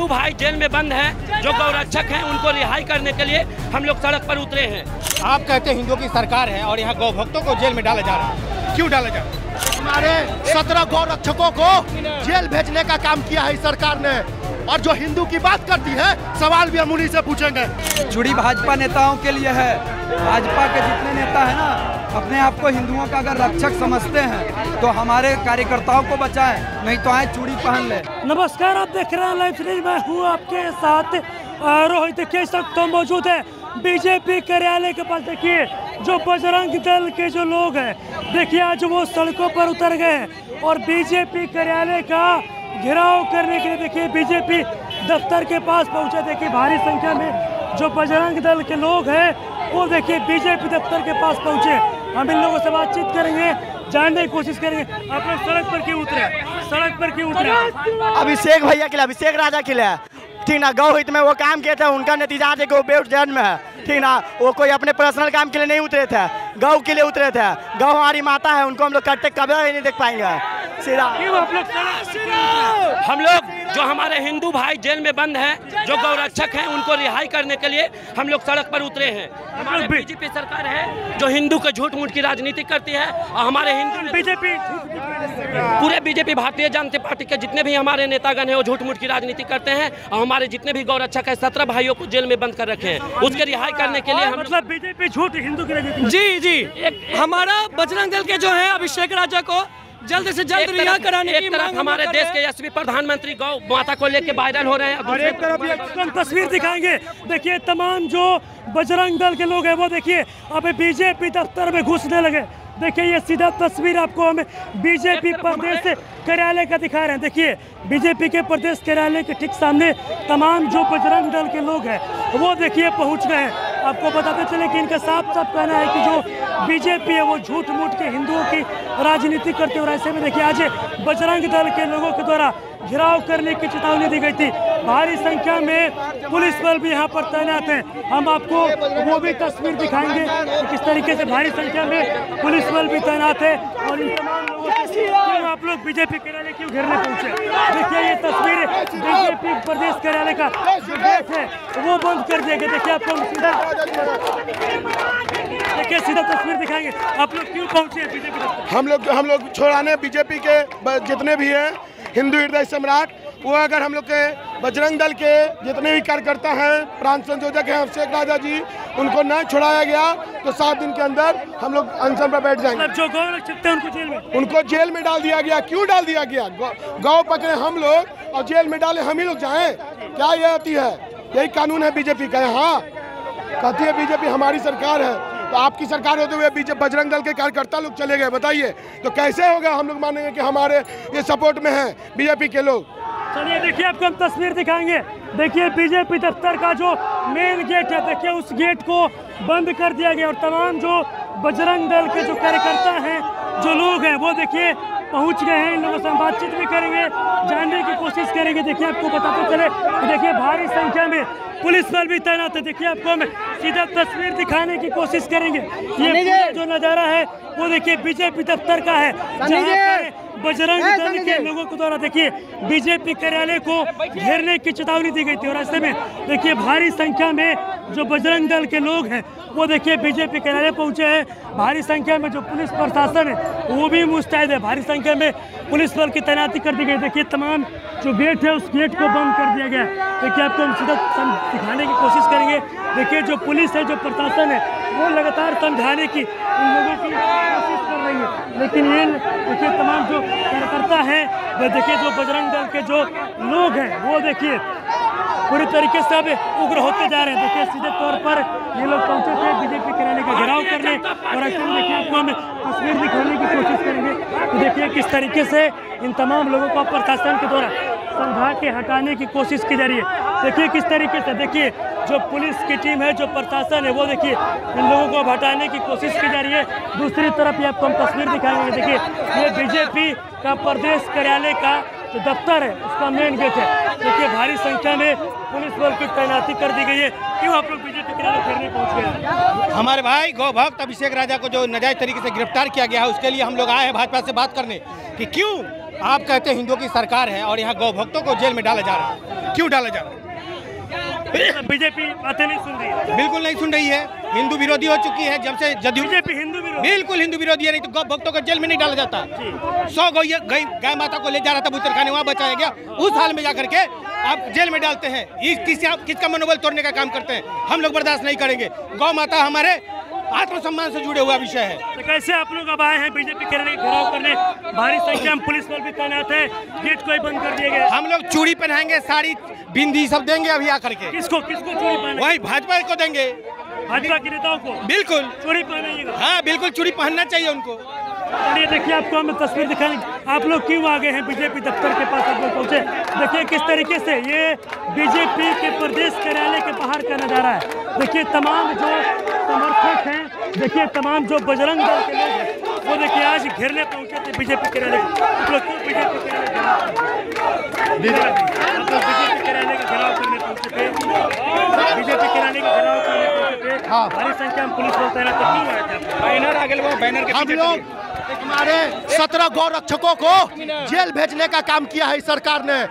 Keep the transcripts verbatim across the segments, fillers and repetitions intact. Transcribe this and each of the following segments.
हिंदू भाई जेल में बंद हैं, जो गौरक्षक हैं उनको रिहाई करने के लिए हम लोग सड़क पर उतरे हैं। आप कहते हैं हिंदुओं की सरकार है और यहाँ गौ भक्तों को जेल में डाला जा रहा है, क्यों डाला जा रहा है? हमारे सत्रह गौरक्षकों को जेल भेजने का काम किया है इस सरकार ने, और जो हिंदू की बात करती है सवाल भी हम उन्हीं से पूछेंगे। चुड़ी भाजपा नेताओं के लिए है। भाजपा के जितने नेता है ना अपने आप को हिंदुओं का अगर रक्षक समझते हैं तो हमारे कार्यकर्ताओं को बचाएं, नहीं तो आए चूड़ी पहन ले। नमस्कार, आप देख रहे हैं लाइव सीरीज, मैं हूँ आपके साथ रोहित के साथ। तो मौजूद है बीजेपी कार्यालय के पास। देखिए जो बजरंग दल के जो लोग हैं, देखिए आज वो सड़कों पर उतर गए हैं और बीजेपी कार्यालय का घेराव करने के लिए देखिए बीजेपी दफ्तर के पास पहुंचे। देखिए भारी संख्या में जो बजरंग दल के लोग हैं वो देखिए बीजेपी दफ्तर के पास पहुंचे। हम इन लोगों से बातचीत करेंगे, जानने की कोशिश करेंगे। आप लोग सड़क पर क्यों उतरे, सड़क पर क्यों उतरे? अभिषेक भैया के लिए, अभिषेक राजा के लिए ठीक ना, गौ हित में वो काम किए थे, उनका नतीजा है गौ बेट जैन में है, ठीक ना। वो कोई अपने पर्सनल काम के लिए नहीं उतरे थे, गौ के लिए उतरे थे। गौ हमारी माता है, उनको हम लोग कटते कभी नहीं देख पाएंगे। हम लोग जो हमारे हिंदू भाई जेल में बंद हैं, जो गौरक्षक हैं उनको रिहाई करने के लिए हम लोग सड़क पर उतरे हैं। हमारे बीजेपी सरकार है जो हिंदू को झूठ मूठ की राजनीति करती है, और हमारे हिंदू बीजेपी पूरे बीजेपी भारतीय जनता पार्टी के जितने भी हमारे नेतागण हैं वो झूठ मूठ की राजनीति करते हैं, और हमारे जितने भी गौरक्षक है सत्रह भाइयों को जेल में बंद कर रखे हैं। उसके रिहाई करने के लिए हम मतलब बीजेपी झूठ हिंदू की राजनीति। जी जी, हमारा बजरंग दल के जो है अभिषेक राजा को जल्द से जल्द रिहा कराने की मांग। हमारे देश के यशस्वी प्रधानमंत्री गौ माता को लेकर वायरल हो रहे हैं, और एक तरफ तस्वीर दिखाएंगे। देखिए तमाम जो बजरंग दल के लोग हैं वो देखिए अभी बीजेपी दफ्तर में घुसने लगे। देखिए ये सीधा तस्वीर आपको हम बीजेपी प्रदेश कार्यालय का दिखा रहे हैं। देखिए बीजेपी के प्रदेश कार्यालय के ठीक सामने तमाम जो बजरंग दल के लोग हैं वो देखिए पहुँच गए हैं। आपको बताते चले कि इनका साफ साफ कहना है कि जो बीजेपी है वो झूठ मूठ के हिंदुओं की राजनीति करते हुए, ऐसे में देखिए आज बजरंग दल के लोगों के द्वारा घेराव करने की चेतावनी दी गई थी। भारी संख्या में पुलिस बल भी यहाँ पर तैनात हैं। हम आपको वो भी तस्वीर दिखाएंगे कि किस तरीके से भारी संख्या में पुलिस बल भी तैनात है, और इन तमाम लोगों से आप लोग बीजेपी कार्यालय क्यों घेरने पहुंचे। देखिए ये तस्वीर बीजेपी प्रदेश कार्यालय का गेट है वो बंद कर दिया गया। देखिए आपको सीधा देखिए सीधा तस्वीर दिखाएंगे। आप लोग क्यों पहुंचे बीजेपी? हम लोग हम लोग छोड़ाने बीजेपी के जितने भी हैं हिंदू हृदय सम्राट, वो अगर हम लोग के बजरंग दल के जितने भी कार्यकर्ता हैं, प्रांत संयोजक हैं अभिषेक राजा जी, उनको न छुड़ाया गया तो सात दिन के अंदर हम लोग अनशन पर बैठ जाएंगे। जो गौरक्षक थे उनको जेल में उनको जेल में डाल दिया गया। क्यों डाल दिया गया? गौ पकड़े हम लोग और जेल में डाले हम ही लोग जाएं, क्या ये होती है? यही कानून है बीजेपी का। हाँ, कहती है बीजेपी हमारी सरकार है, तो आपकी सरकार होते हुए बीजेपी बजरंग दल के कार्यकर्ता लोग चले गए, बताइए तो कैसे होगा? हम लोग मानेंगे कि हमारे ये सपोर्ट में हैं बीजेपी के लोग। चलिए देखिए आपको हम तस्वीर दिखाएंगे। देखिए बीजेपी दफ्तर का जो मेन गेट है देखिए उस गेट को बंद कर दिया गया, और तमाम जो बजरंग दल के जो कार्यकर्ता हैं जो लोग हैं वो देखिए पहुंच गए हैं। इन लोगों से हम बातचीत भी करेंगे, जानने की कोशिश करेंगे। देखिए आपको बताते चले देखिए भारी संख्या में पुलिस बल भी तैनात है। देखिए आपको हम सीधा तस्वीर दिखाने की कोशिश करेंगे। ये जो नज़ारा है वो देखिए बीजेपी दफ्तर का है, जहाँ पर बजरंग दल के लोगों के द्वारा देखिए बीजेपी कार्यालय को घेरने की चेतावनी दी गई थी, और ऐसे में देखिए भारी संख्या में जो बजरंग दल के लोग हैं वो देखिए बीजेपी कार्यालय पहुंचे हैं। भारी संख्या में जो पुलिस प्रशासन है वो भी मुस्तैद है। भारी संख्या में पुलिस बल की तैनाती कर दी गई। देखिए तमाम जो गेट है उस गेट को बंद कर दिया गया। देखिए आपको हम सीधा दिखाने की कोशिश करेंगे। देखिए जो पुलिस है, जो प्रशासन है, वो लगातार समझाने की इन लोगों की कोशिश कर रही है, लेकिन ये देखिए तमाम जो कार्यकर्ता हैं वो देखिए जो बजरंग दल के जो लोग हैं वो देखिए पूरी तरीके से अब उग्र होते जा रहे हैं। देखिए सीधे तौर पर ये लोग पहुंचे थे बीजेपी कार्यालय का घेराव करने, और ऐसे में देखिए आपको हम तस्वीर दिखाने की कोशिश करेंगे। देखिए किस तरीके से इन तमाम लोगों को प्रशासन के द्वारा समझा के हटाने की कोशिश की जा रही है। देखिए किस तरीके से देखिए जो पुलिस की टीम है, जो प्रशासन है, वो देखिए इन लोगों को हटाने की कोशिश की जा रही है। दूसरी तरफ ये आपको हम तस्वीर दिखाएंगे। देखिए ये बीजेपी का प्रदेश कार्यालय का जो दफ्तर है उसका मेन गेट है। देखिए भारी संख्या में पुलिस बल की तैनाती कर दी गई है। क्यों आप लोग बीजेपी कार्यालय घेरने पहुँच गए? हमारे भाई गौ भक्त अभिषेक राजा को जो नाजायज तरीके से गिरफ्तार किया गया है उसके लिए हम लोग आए हैं भाजपा से बात करने कि क्यों आप कहते हैं हिंदुओं की सरकार है और यहाँ गौ भक्तों को जेल में डाला जा रहा है। क्यों डाला जा रहा है? बीजेपी बातें नहीं सुन रही है, बिल्कुल नहीं सुन रही है, हिंदू विरोधी हो चुकी है जब से जदयू। बीजेपी हिंदू विरोधी, बिल्कुल हिंदू विरोधी है। नहीं तो गौ भक्तों को जेल में नहीं डाला जाता। सौ गौ गाय माता को ले जा रहा था बुतरखाने, वहाँ बचाया गया, उस हाल में जाकर के आप जेल में डालते हैं। इस किसी आप किसका मनोबल तोड़ने का काम करते हैं, हम लोग बर्दाश्त नहीं करेंगे। गौ माता हमारे आत्मसम्मान से जुड़े हुआ विषय है। तो कैसे आप लोग अब आए हैं बीजेपी करने, घेराव करने? भारी संख्या में पुलिस बल भी तैनात है, गेट को ही बंद कर दिए गए। हम लोग चूड़ी पहनाएंगे, साड़ी बिंदी सब देंगे अभी आकर के। किसको किसको चूड़ी पहनाएंगे? वही भाजपा को देंगे, भाजपा के नेताओं को। बिल्कुल चूड़ी पहनाएंगे, हाँ बिल्कुल चूड़ी पहनना चाहिए उनको। ये देखिए आपको हम तस्वीर दिखाएंगे। आप लोग क्यों आ गए हैं बीजेपी दफ्तर के पास, आप लोग पहुँचे। देखिए किस तरीके से ये बीजेपी के प्रदेश कार्यालय के बाहर का नजारा है। देखिए तमाम जो समर्थक हैं, देखिए तमाम जो बजरंग दल के लोग हैं, वो देखिए आज घेरने पहुँचे थे बीजेपी कार्यालय। आप लोग क्यों बीजेपी कार्यालय का घेराव करने पहुँचे थे? बीजेपी कार्यालय का घेराव करने पहुँचे थे, भारी संख्या में पुलिस बल तैनात है। बैनर आगे वो बैनर के हम लोग हमारे सत्रह गौ रक्षकों को जेल भेजने का काम किया है इस सरकार ने।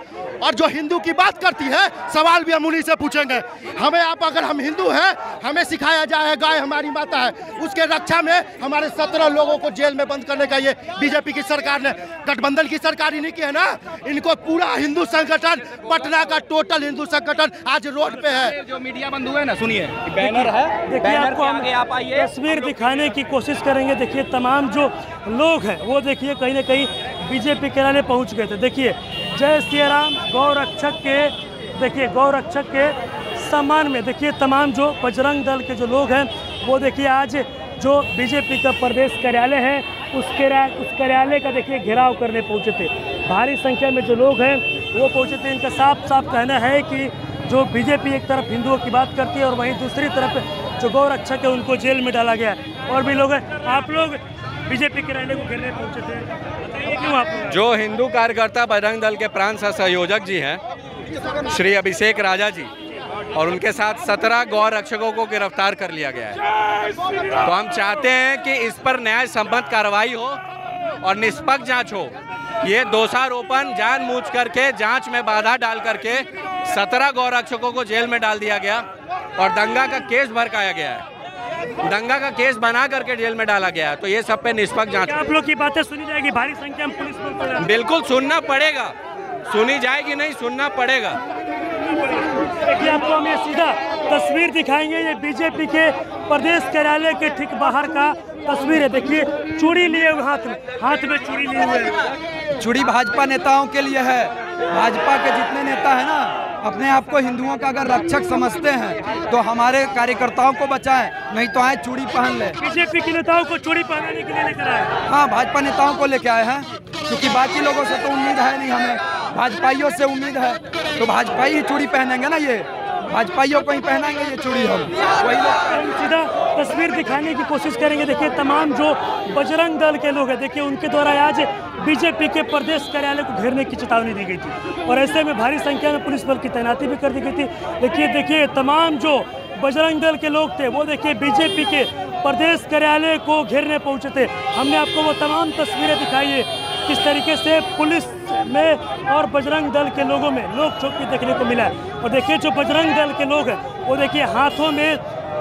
और जो हिंदू की बात करती है, सवाल भी हम उन्हीं से पूछेंगे। हमें आप अगर हम हिंदू हैं, हमें सिखाया जाए गाय हमारी माता है, उसके रक्षा में हमारे सत्रह लोगों को जेल में बंद करने का ये बीजेपी की सरकार ने, गठबंधन की सरकार ही नहीं की है ना। इनको पूरा हिंदू संगठन, पटना का टोटल हिंदू संगठन आज रोड पे है। जो मीडिया बंद हुए ना, सुनिए बैनर है, देखिए आपको आगे आप आइए, तस्वीर दिखाने की कोशिश करेंगे। देखिए तमाम जो लोग हैं वो देखिए कहीं ना कहीं बीजेपी कार्यालय पहुँच गए थे। देखिए जय श्री राम गौरक्षक के, देखिए गौरक्षक के सम्मान में देखिए तमाम जो बजरंग दल के जो लोग हैं वो देखिए आज जो बीजेपी का प्रदेश कार्यालय है उसके उस कार्यालय का देखिए घेराव करने पहुंचे थे। भारी संख्या में जो लोग हैं वो पहुंचे थे। इनका साफ साफ कहना है कि जो बीजेपी एक तरफ हिंदुओं की बात करती है और वहीं दूसरी तरफ जो गौरक्षक है उनको जेल में डाला गया। और भी लोग हैं, आप लोग बीजेपी कार्यालय को घेरने पहुँचे थे, जो हिंदू कार्यकर्ता बजरंग दल के प्राण सह संयोजक जी हैं श्री अभिषेक राजा जी, और उनके साथ सत्रह गौ रक्षकों को गिरफ्तार कर लिया गया है। तो हम चाहते हैं कि इस पर न्याय सम्मत कार्रवाई हो और निष्पक्ष जांच हो। ये दोषारोपण जानबूझ करके, जांच में बाधा डाल करके सत्रह गौ रक्षकों को जेल में डाल दिया गया और दंगा का केस भड़काया गया है, दंगा का केस बना करके जेल में डाला गया है। तो ये सब पे निष्पक्ष जांच। आप लोग की बातें सुनी जाएगी, भारी संख्या में पुलिस बल, बिल्कुल सुनना पड़ेगा, सुनी जाएगी नहीं, सुनना पड़ेगा। देखिए आपको हम ये सीधा तस्वीर दिखाएंगे, ये बीजेपी के प्रदेश कार्यालय के ठीक बाहर का तस्वीर है। देखिए चूड़ी लिए हुए, हाथ में हाथ में चूड़ी लिए हुए। चूड़ी भाजपा नेताओं के लिए है। भाजपा के जितने नेता है ना, अपने आप को हिंदुओं का अगर रक्षक समझते हैं तो हमारे कार्यकर्ताओं को बचाएं, नहीं तो आए चूड़ी पहन ले। बीजेपी के नेताओं को चूड़ी पहनाने के लिए लेकर आए, हाँ भाजपा नेताओं को लेकर आए हैं, क्योंकि बाकी लोगों से तो उम्मीद है नहीं हमें, भाजपाइयों से उम्मीद है। तो भाजपाई ही चूड़ी पहनेंगे ना, ये भाजपाइयों को ही पहनाएंगे ये चूड़ी। हम वही लोग सीधा तस्वीर दिखाने की कोशिश करेंगे। देखिए तमाम जो बजरंग दल के लोग हैं, देखिए उनके द्वारा आज बीजेपी के प्रदेश कार्यालय को घेरने की चेतावनी दी गई थी और ऐसे में भारी संख्या में पुलिस बल की तैनाती भी कर दी गई थी। देखिए देखिए तमाम जो बजरंग दल के लोग थे वो देखिए बीजेपी के प्रदेश कार्यालय को घेरने पहुँचे थे। हमने आपको वो तमाम तस्वीरें दिखाई है किस तरीके से पुलिस में और बजरंग दल के लोगों में लोग चौकी देखने को मिला है। और देखिए जो बजरंग दल के लोग हैं वो देखिए हाथों में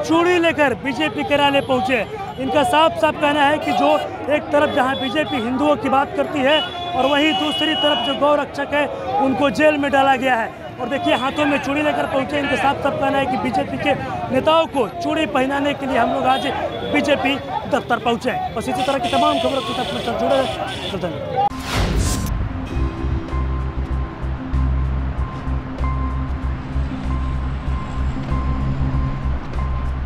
चूड़ी लेकर बीजेपी कार्यालय पहुँचे। इनका साफ साफ कहना है कि जो एक तरफ जहाँ बीजेपी हिंदुओं की बात करती है और वहीं दूसरी तरफ जो गौ रक्षक है उनको जेल में डाला गया है। और देखिए हाथों में चूड़ी लेकर पहुँचे। इनका साफ साफ कहना है कि बीजेपी के नेताओं को चूड़ी पहनाने के लिए हम लोग आज बीजेपी दफ्तर पहुँचे। बस इसी तरह की तमाम खबरों के साथ जुड़े।